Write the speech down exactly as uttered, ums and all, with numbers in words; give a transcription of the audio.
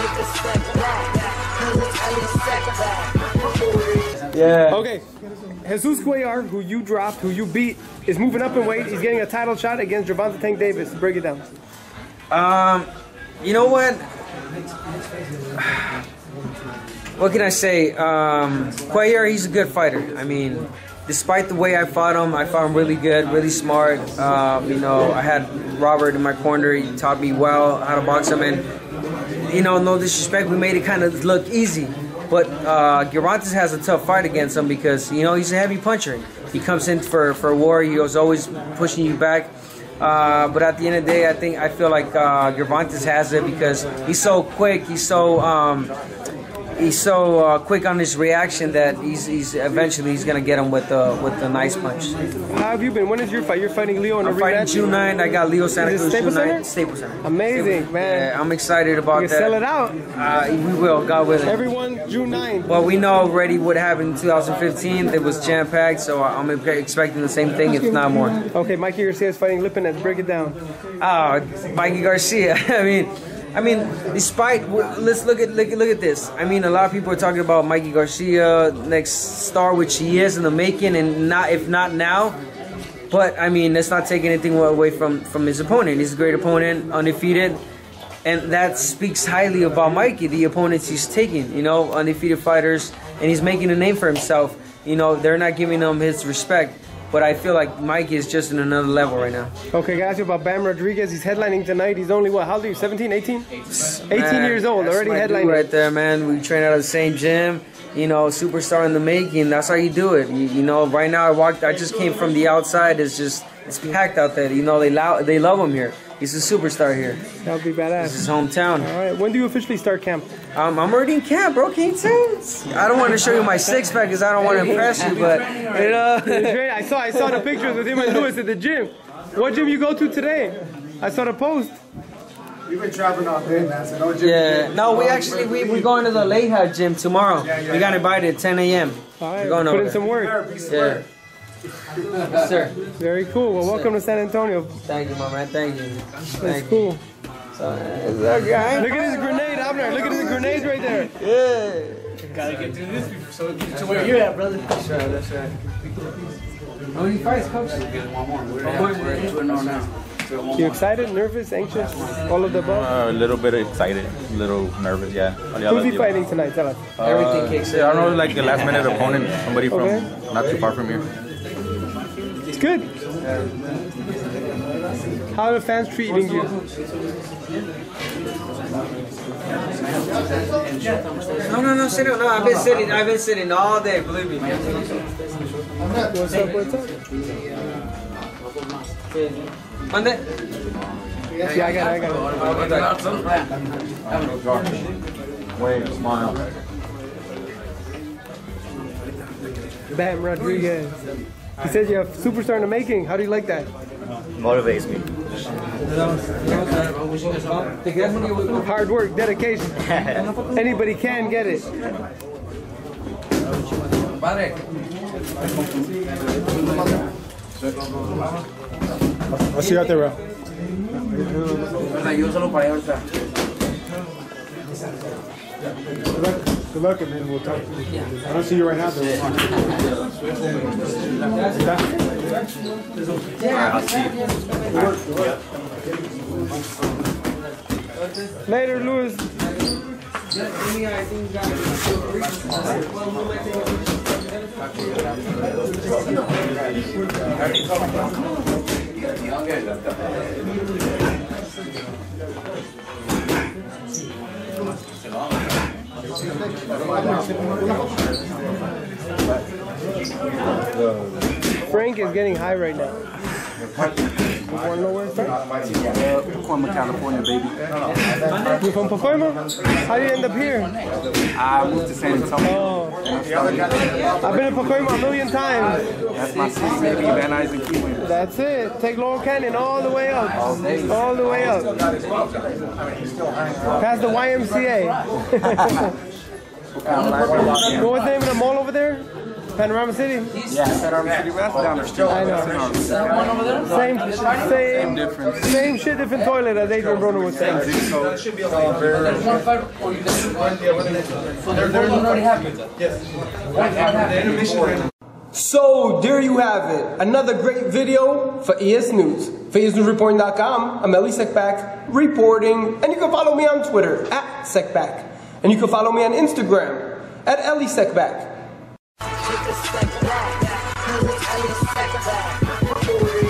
take a step back. Cause it's Elie Seckbach. Yeah. Okay. Jesus Cuellar, who you dropped, who you beat, is moving up in weight. He's getting a title shot against Gervonta Tank Davis. Break it down. Um, you know what? What can I say? Um, Cuellar, he's a good fighter. I mean, despite the way I fought him, I fought him really good, really smart. Uh, you know, I had Robert in my corner. He taught me well how to box him. And, you know, no disrespect, we made it kind of look easy. But uh, Gervonta has a tough fight against him because, you know, he's a heavy puncher. He comes in for, for war. He was always pushing you back. Uh, but at the end of the day, I think I feel like uh, Gervonta has it because he's so quick. He's so um, he's so uh, quick on his reaction that he's, he's eventually he's gonna get him with a with a nice punch. How have you been? When is your fight? You're fighting Leo in a rematch. I'm fighting June ninth. I got Leo Santa Cruz June ninth. Staples Center. Amazing, Staples. Man. Yeah, I'm excited about you can that. Sell it out. Uh, we will. God willing. Everyone, June ninth. Well, we know already what happened in two thousand fifteen. It was jam packed, so I'm expecting the same thing, if not more. Okay, Mikey Garcia is fighting Lipinets. Break it down. Ah, uh, Mikey Garcia. I mean. I mean, despite, let's look at look, look at this. I mean, a lot of people are talking about Mikey Garcia, next star, which he is in the making, and not if not now. But, I mean, let's not take anything away from, from his opponent. He's a great opponent, undefeated, and that speaks highly about Mikey, the opponents he's taking, you know, undefeated fighters, and he's making a name for himself. You know, they're not giving him his respect. But I feel like Mikey is just in another level right now. Okay, guys, you about Bam Rodriguez. He's headlining tonight. He's only, what, how old are you, seventeen, eighteen? eighteen years old, already headlining. Right there, man. We train out of the same gym. You know, superstar in the making. That's how you do it. You, you know, right now I walked, I just came from the outside. It's just, it's packed out there. You know, they, lo they love him here. He's a superstar here. That would be badass. This is his hometown. All right. When do you officially start camp? Um, I'm already in camp, bro. Can't you tell? I don't want to show you my six pack because I don't want to impress you, but you know. I saw I saw the pictures with him and Lewis at the gym. What gym you go to today? I saw the post. We've been traveling all day, man. So no gym. Yeah. No, we actually we we're going to the Leija gym tomorrow. Yeah, yeah, we got invited at ten A M All right. We're going over. Put in some work. Yeah. Yes, sir. Very cool. Well, yes, welcome to San Antonio. Thank you, my man. Thank you. Thank That's you. cool. So, uh, that guy? Look at his grenade, Abner. Look at his grenades right there. Yeah. You gotta get to this so to where you're at, brother. That's right. That's right. How many fights, coach? One more. We're two and zero now. You excited, nervous, anxious, all of the above? Uh, a little bit excited, a little nervous, yeah. Who's he fighting tonight? Tell us. Uh, Everything kicks in. I don't know, like the last minute opponent, somebody from okay. not too far from here. It's good. How are the fans treating you? No, no, no, sit down. No, I've been sitting, I've been sitting all day, believe me. What's up, what's up? Monday? Yeah, I got it, I got it. I got it. Wave, smile. Bam Rodriguez. He says you're a superstar in the making. How do you like that? Motivates me. Hard work, dedication. Anybody can get it. I'll see you out there, bro. Good luck, and then we'll talk. I don't see you right now, though. Alright, I'll see you. Later, Luis. Frank is getting high right now. You want to know where Frank? Pacoima, California, baby. You from Pacoima? How did you end up here? I moved to San Antonio. Oh. I've been in Pacoima a million times. That's my city, baby. Van Nuys and Kiwi. That's it. Take Lowell Canyon all the way up. All the way up. Past the Y M C A. What was the name of the mall over there? Panorama City? Yeah, Panorama City. That's down the street. I know. That one over there? Same, same, same difference. Same shit, different toilet, as Adrian Bruno was saying. That should be a lot of better. There's one fight, or you just one the other day. So the first one already happened. Yes. One happened. The intermission. So, there you have it. Another great video for E S News. For E S News Reporting dot com, I'm Elie Seckbach, reporting. And you can follow me on Twitter, at Seckbach. And you can follow me on Instagram, at Elie Seckbach.